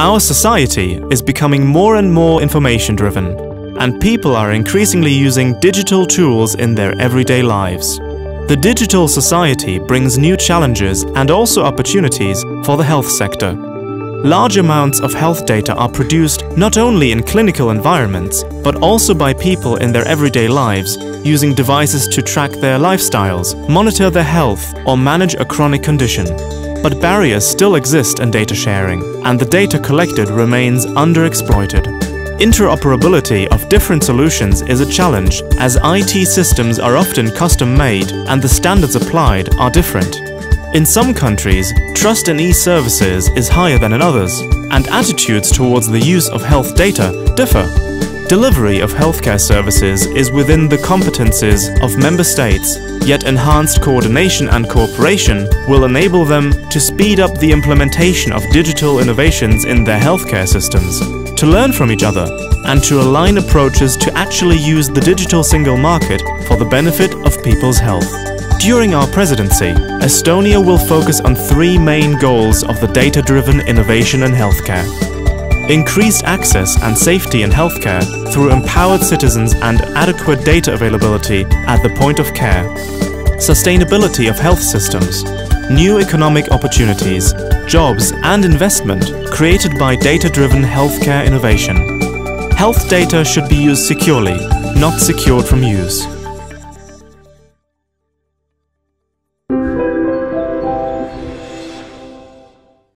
Our society is becoming more and more information-driven, and people are increasingly using digital tools in their everyday lives. The digital society brings new challenges and also opportunities for the health sector. Large amounts of health data are produced not only in clinical environments, but also by people in their everyday lives, using devices to track their lifestyles, monitor their health, or manage a chronic condition. But barriers still exist in data sharing, and the data collected remains underexploited. Interoperability of different solutions is a challenge, as IT systems are often custom-made and the standards applied are different. In some countries, trust in e-services is higher than in others, and attitudes towards the use of health data differ. Delivery of healthcare services is within the competences of member states, yet enhanced coordination and cooperation will enable them to speed up the implementation of digital innovations in their healthcare systems, to learn from each other, and to align approaches to actually use the digital single market for the benefit of people's health. During our presidency, Estonia will focus on three main goals of the data-driven innovation in healthcare. Increased access and safety in healthcare through empowered citizens and adequate data availability at the point of care. Sustainability of health systems. New economic opportunities, jobs and investment created by data-driven healthcare innovation. Health data should be used securely, not secured from use.